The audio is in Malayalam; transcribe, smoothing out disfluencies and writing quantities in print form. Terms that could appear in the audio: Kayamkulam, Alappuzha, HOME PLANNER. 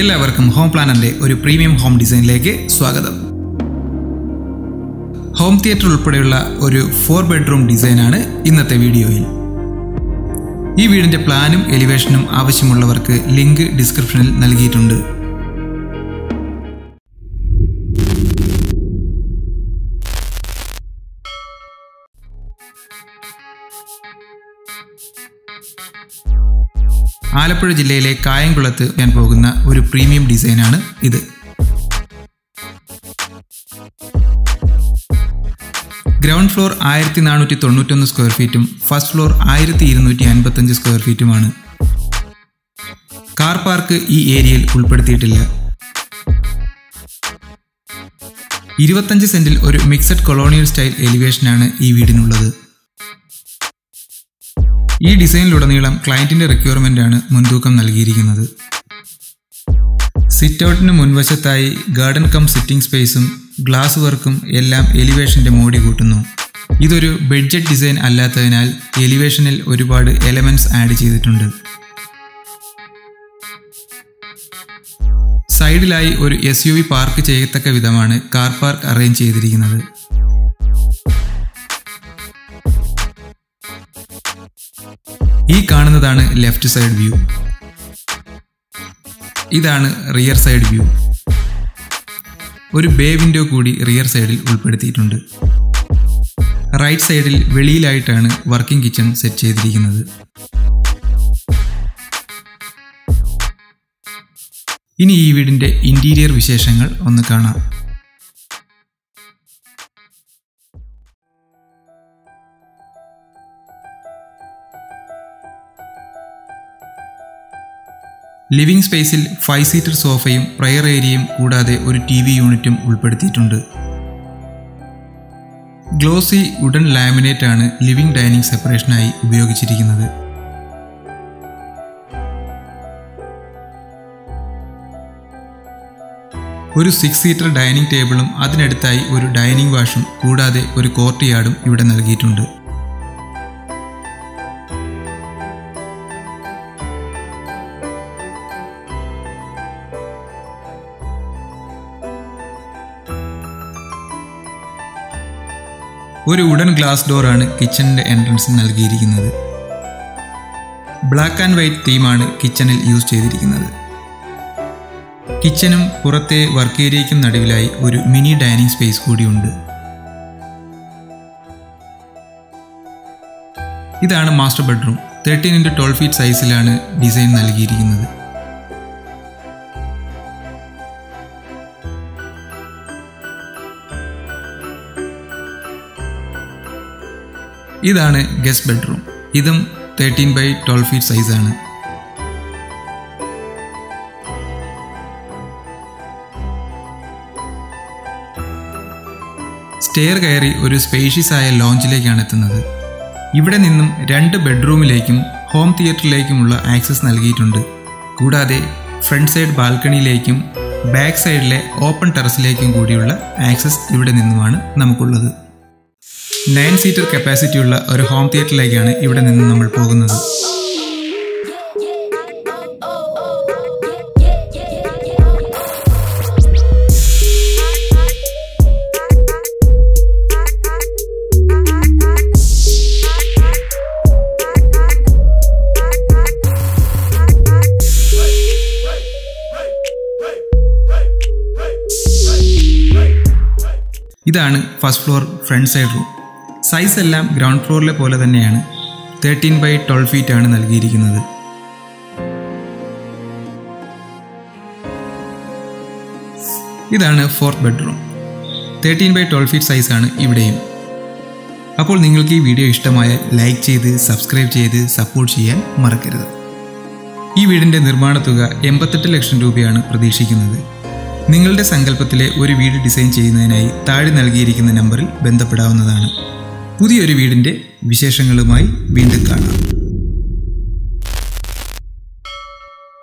എല്ലാവർക്കും ഹോം പ്ലാനറിന്റെ ഒരു പ്രീമിയം ഹോം ഡിസൈനിലേക്ക് സ്വാഗതം. ഹോം തിയേറ്റർ ഉൾപ്പെടെയുള്ള ഒരു 4 ബെഡ്റൂം ഡിസൈനാണ് ഇന്നത്തെ വീഡിയോയിൽ. ഈ വീടിന്റെ പ്ലാനും എലിവേഷനും ആവശ്യമുള്ളവർക്ക് ലിങ്ക് ഡിസ്ക്രിപ്ഷനിൽ നൽകിയിട്ടുണ്ട്. ആലപ്പുഴ ജില്ലയിലെ കായംകുളത്ത് ഞാൻ പോകുന്ന ഒരു പ്രീമിയം ഡിസൈനാണ് ഇത്. ഗ്രൗണ്ട് ഫ്ലോർ 1491 സ്ക്വയർ ഫീറ്റും ഫസ്റ്റ് ഫ്ലോർ 1255 സ്ക്വയർ ഫീറ്റുമാണ്. കാർ പാർക്ക് ഈ ഏരിയയിൽ ഉൾപ്പെടുത്തിയിട്ടില്ല. 25 സെന്റിൽ ഒരു മിക്സഡ് കൊളോണിയൽ സ്റ്റൈൽ എലിവേഷനാണ് ഈ വീടിനുള്ളത്. ഈ ഡിസൈനിലുടനീളം ക്ലയൻറ്റിൻ്റെ റിക്വയർമെൻറ്റാണ് മുൻതൂക്കം നൽകിയിരിക്കുന്നത്. സിറ്റൗട്ടിന് മുൻവശത്തായി ഗാർഡൻ കം സിറ്റിംഗ് സ്പേസും ഗ്ലാസ് വർക്കും എല്ലാം എലിവേഷൻ്റെ മോടി കൂട്ടുന്നു. ഇതൊരു ബഡ്ജറ്റ് ഡിസൈൻ അല്ലാത്തതിനാൽ എലിവേഷനിൽ ഒരുപാട് എലമെൻറ്റ്സ് ആഡ് ചെയ്തിട്ടുണ്ട്. സൈഡിലായി ഒരു SUV പാർക്ക് ചെയ്യത്തക്ക വിധമാണ് കാർ പാർക്ക് അറേഞ്ച് ചെയ്തിരിക്കുന്നത്. ഈ കാണുന്നതാണ് ലെഫ്റ്റ് സൈഡ് വ്യൂ, ഇതാണ് റിയർ സൈഡ് വ്യൂ. ഒരു ബേ വിൻഡോ കൂടി റിയർ സൈഡിൽ ഉൾപ്പെടുത്തിയിട്ടുണ്ട്. റൈറ്റ് സൈഡിൽ വെളിയിലായിട്ടാണ് വർക്കിംഗ് കിച്ചൺ സെറ്റ് ചെയ്തിരിക്കുന്നത്. ഇനി ഈ വീടിൻ്റെ ഇന്റീരിയർ വിശേഷങ്ങൾ ഒന്ന് കാണാം. ലിവിംഗ് സ്പേസിൽ 5 സീറ്റർ സോഫയും പ്രയർ ഏരിയയും കൂടാതെ ഒരു TV യൂണിറ്റും ഉൾപ്പെടുത്തിയിട്ടുണ്ട്. ഗ്ലോസി വുഡൻ ലാമിനേറ്റ് ആണ് ലിവിംഗ് ഡൈനിങ് സെപ്പറേഷനായി ഉപയോഗിച്ചിരിക്കുന്നത്. ഒരു 6 സീറ്റർ ഡൈനിങ് ടേബിളും അതിനടുത്തായി ഒരു ഡൈനിങ് വാഷും കൂടാതെ ഒരു കോർട്ട് യാർഡും ഇവിടെ നൽകിയിട്ടുണ്ട്. ഒരു വുഡൻ ഗ്ലാസ് ഡോറാണ് കിച്ചണിൻ്റെ എൻട്രൻസിൽ നൽകിയിരിക്കുന്നത്. ബ്ലാക്ക് ആൻഡ് വൈറ്റ് തീമാണ് കിച്ചണിൽ യൂസ് ചെയ്തിരിക്കുന്നത്. കിച്ചനും പുറത്തെ വർക്ക് ഏരിയയ്ക്കും നടുവിലായി ഒരു മിനി ഡൈനിങ് സ്പേസ് കൂടിയുണ്ട്. ഇതാണ് മാസ്റ്റർ ബെഡ്റൂം. 13x12 ഫീറ്റ് സൈസിലാണ് ഡിസൈൻ നൽകിയിരിക്കുന്നത്. ഇതാണ് ഗസ്റ്റ് ബെഡ്റൂം. ഇതും 13x12 ഫീറ്റ് സൈസാണ്. സ്റ്റെയർ കയറി ഒരു സ്പേഷ്യസ് ആയ ലോഞ്ചിലേക്കാണ് എത്തുന്നത്. ഇവിടെ നിന്നും 2 ബെഡ്റൂമിലേക്കും ഹോം തിയേറ്ററിലേക്കുമുള്ള ആക്സസ് നൽകിയിട്ടുണ്ട്. കൂടാതെ ഫ്രണ്ട് സൈഡ് ബാൽക്കണിയിലേക്കും ബാക്ക് സൈഡിലെ ഓപ്പൺ ടെറസിലേക്കും കൂടിയുള്ള ആക്സസ് ഇവിടെ നിന്നുമാണ് നമുക്കുള്ളത്. 9 സീറ്റർ കപ്പാസിറ്റിയുള്ള ഒരു ഹോം തിയേറ്ററിലേക്കാണ് ഇവിടെ നിന്ന് നമ്മൾ പോകുന്നത്. ഇതാണ് first floor front side room. Size എല്ലാം ഗ്രൗണ്ട് ഫ്ലോറിലെ പോലെ തന്നെയാണ്. 13x12 ഫീറ്റ് ആണ് നൽകിയിരിക്കുന്നത്. ഇതാണ് ഫോർത്ത് ബെഡ്റൂം. 13x12 ഫീറ്റ് സൈസാണ് ഇവിടെയും. അപ്പോൾ നിങ്ങൾക്ക് ഈ വീഡിയോ ഇഷ്ടമായാൽ ലൈക്ക് ചെയ്ത് സബ്സ്ക്രൈബ് ചെയ്ത് സപ്പോർട്ട് ചെയ്യാൻ മറക്കരുത്. ഈ വീടിൻ്റെ നിർമ്മാണ തുക 88 ലക്ഷം രൂപയാണ് പ്രതീക്ഷിക്കുന്നത്. നിങ്ങളുടെ സങ്കല്പത്തിലെ ഒരു വീട് ഡിസൈൻ ചെയ്യുന്നതിനായി താഴെ നൽകിയിരിക്കുന്ന നമ്പറിൽ ബന്ധപ്പെടാവുന്നതാണ്. പുതിയൊരു വീടിൻ്റെ വിശേഷങ്ങളുമായി വീണ്ടും കാണാം.